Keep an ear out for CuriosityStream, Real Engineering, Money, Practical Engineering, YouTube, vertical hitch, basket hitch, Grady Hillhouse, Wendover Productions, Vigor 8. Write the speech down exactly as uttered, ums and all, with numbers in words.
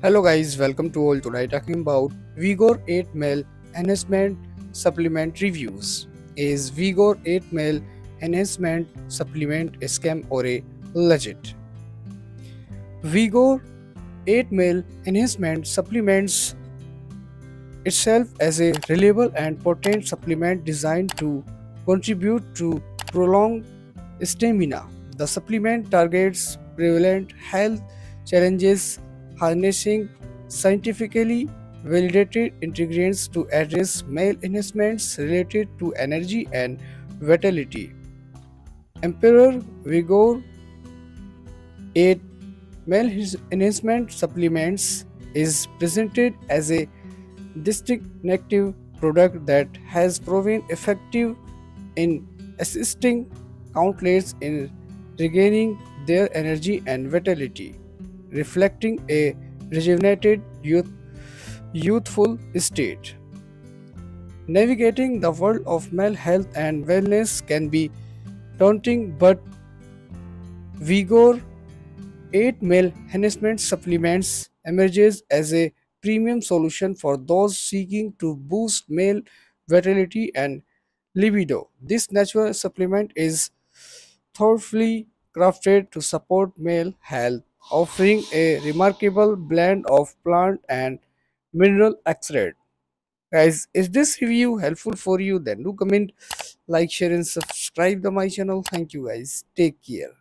Hello guys, welcome to all. Today talking about Vigor eight mil enhancement supplement reviews. Is Vigor eight mil enhancement supplement a scam or a legit? Vigor eight mil enhancement supplements itself as a reliable and potent supplement designed to contribute to prolonged stamina. The supplement targets prevalent health challenges, harnessing scientifically validated ingredients to address male enhancements related to energy and vitality. Emperor Vigor eight male enhancement supplements is presented as a distinctive product that has proven effective in assisting athletes in regaining their energy and vitality, reflecting a rejuvenated youth, youthful state. Navigating the world of male health and wellness can be daunting, but Vigor eight male enhancement supplements emerges as a premium solution for those seeking to boost male vitality and libido. This natural supplement is thoughtfully crafted to support male health, offering a remarkable blend of plant and mineral extract. Guys, is this review helpful for you? Then do comment, like, share and subscribe to my channel. Thank you guys, take care.